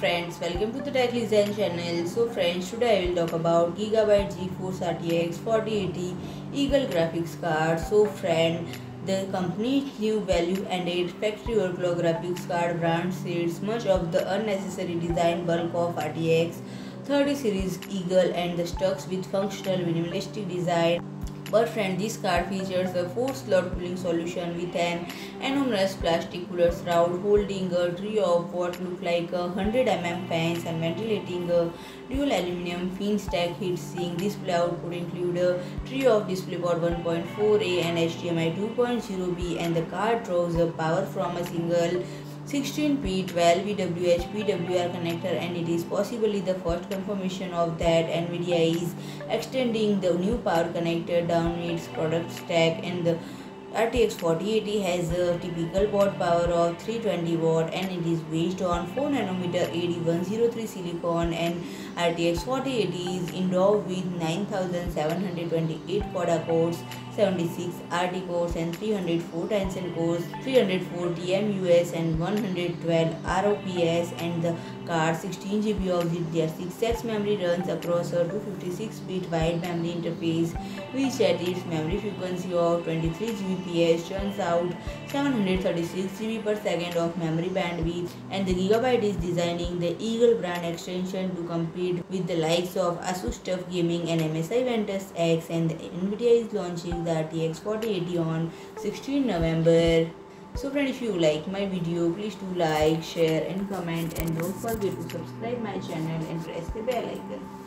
friends, welcome to the Tech Design channel. So friends, today I will talk about Gigabyte Geforce RTX 4080 Eagle graphics card. So friend, the company's new value-added factory overclock graphics card brand saves much of the unnecessary design bulk of RTX 30 series Eagle and the stocks with functional minimalistic design. But friend, this card features a 4-slot cooling solution with an enormous plastic cooler shroud holding a trio of what look like 100mm fans and ventilating a dual aluminum fin stack heatsink. Display output include a trio of DisplayPort 1.4a and HDMI 2.0b, and the card draws a power from a single 16P 12VHPWR connector, and it is possibly the first confirmation of that. NVIDIA is extending the new power connector down its product stack, and the RTX 4080 has a typical baud power of 320W, and it is based on 4nm AD103 silicon, and RTX 4080 is endowed with 9728 quad cores, 76 RT cores and 304 Tensor cores, 304 TMUS and 112 ROPS, and the card 16GB of GDDR6X memory runs across a 256-bit wide memory interface, which at its memory frequency of 23 Gbps churns out 736 GB per second of memory bandwidth. And the Gigabyte is designing the Eagle brand extension to compete with the likes of ASUS TUF Gaming and MSI Ventus X, and NVIDIA is launching the RTX 4080 on 16 November. So friend, if you like my video, please do like, share and comment, and don't forget to subscribe my channel and press the bell icon.